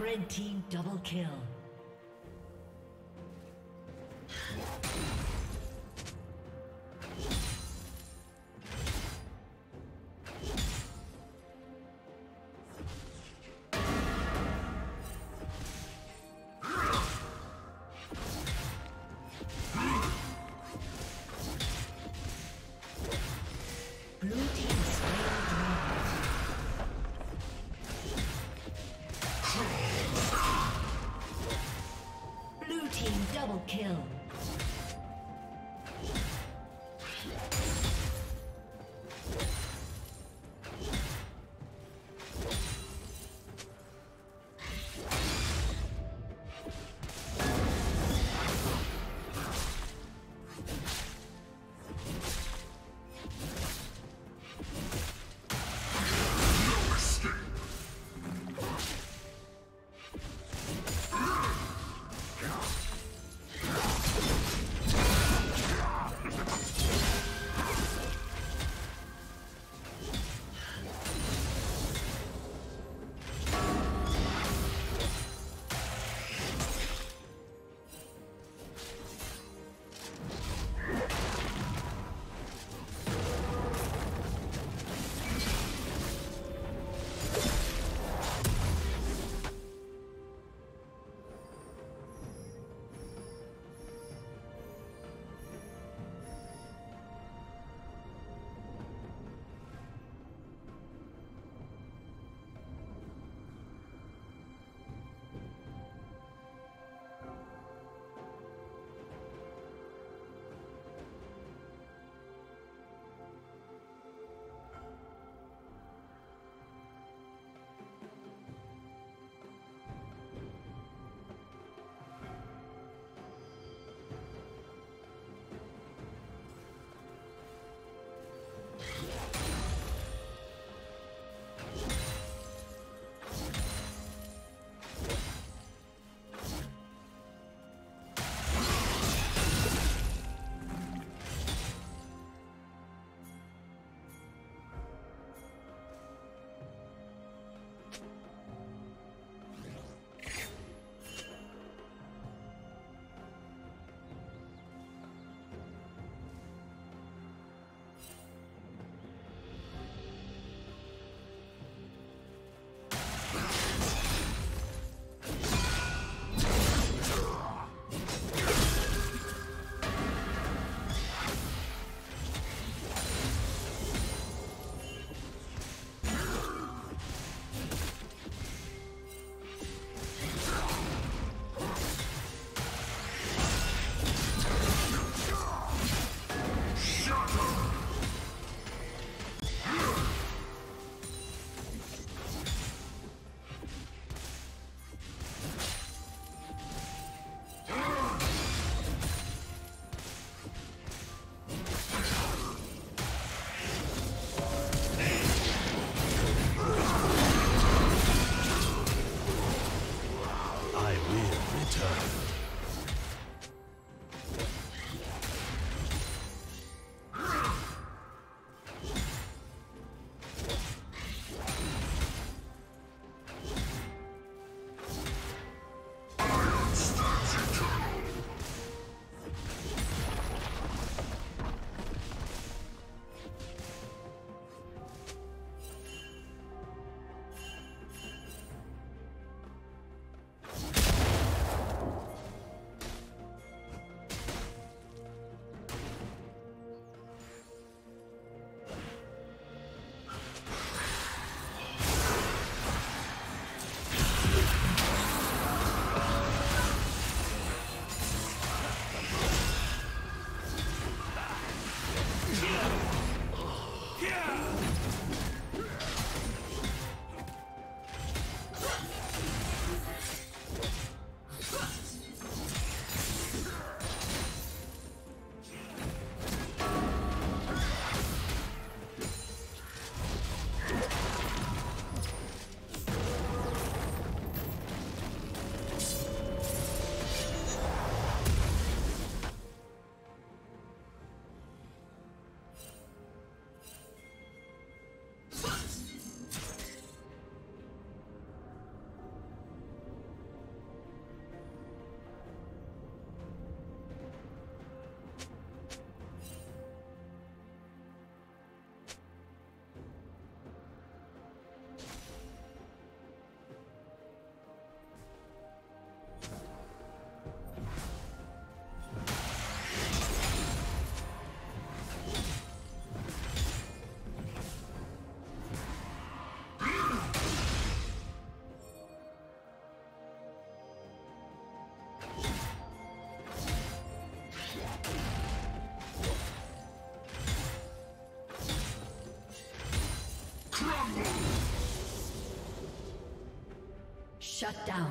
Red team double kill. Double kill. Shut down.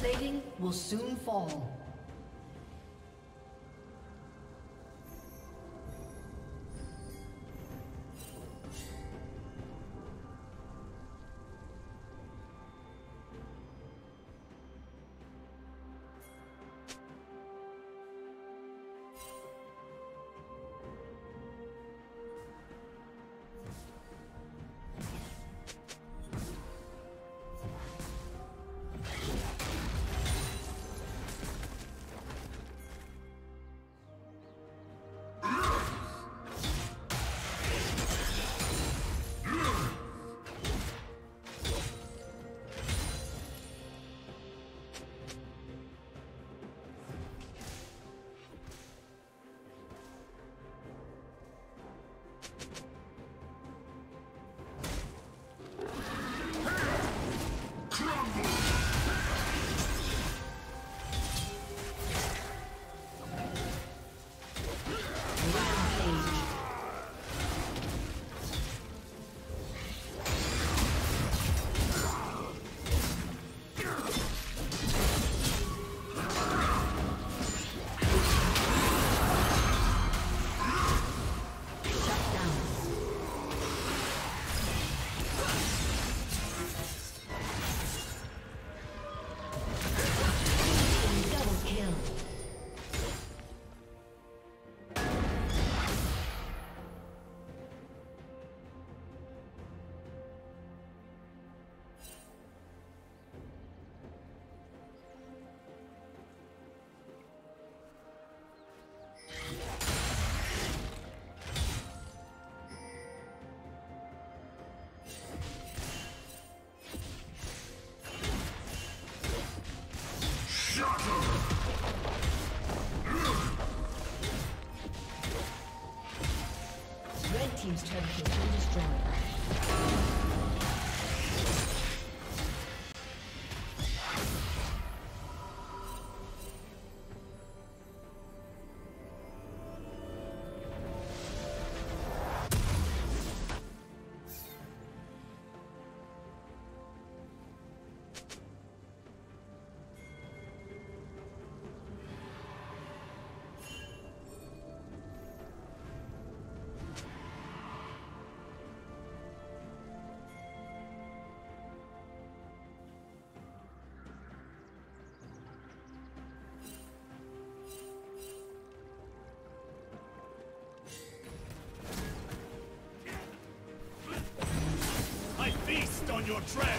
Plating will soon fall. on your track.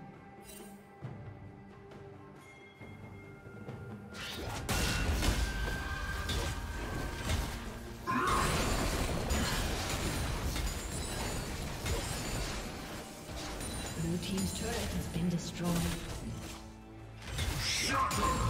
Blue Team's turret has been destroyed. Shut up!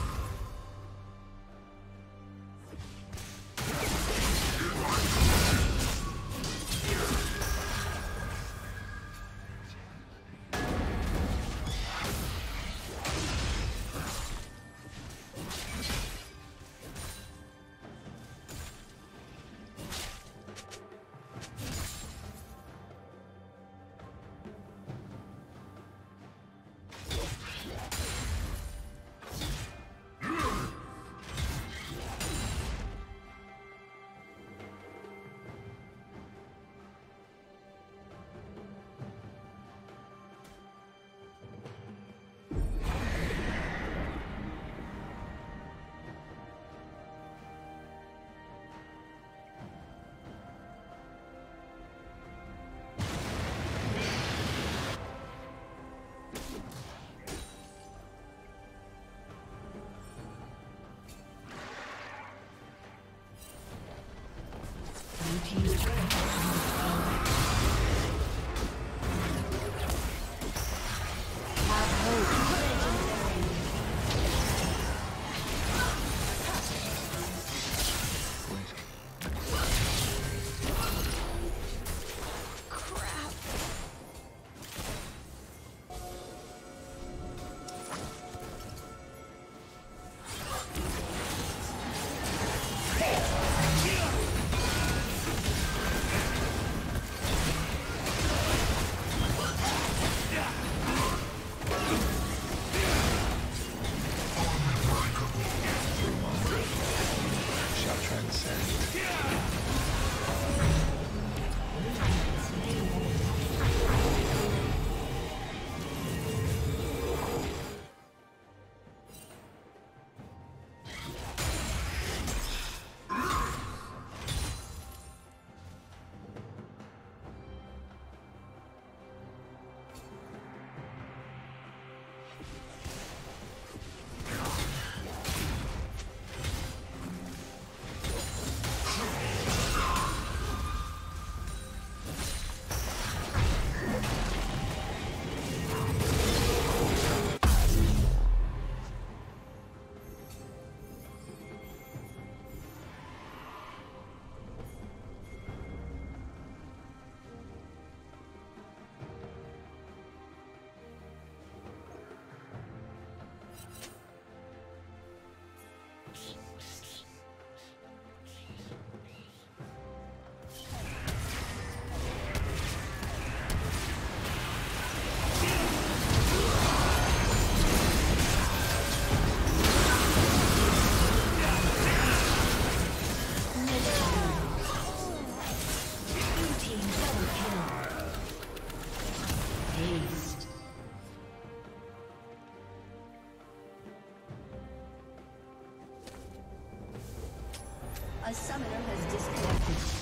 A summoner has disconnected.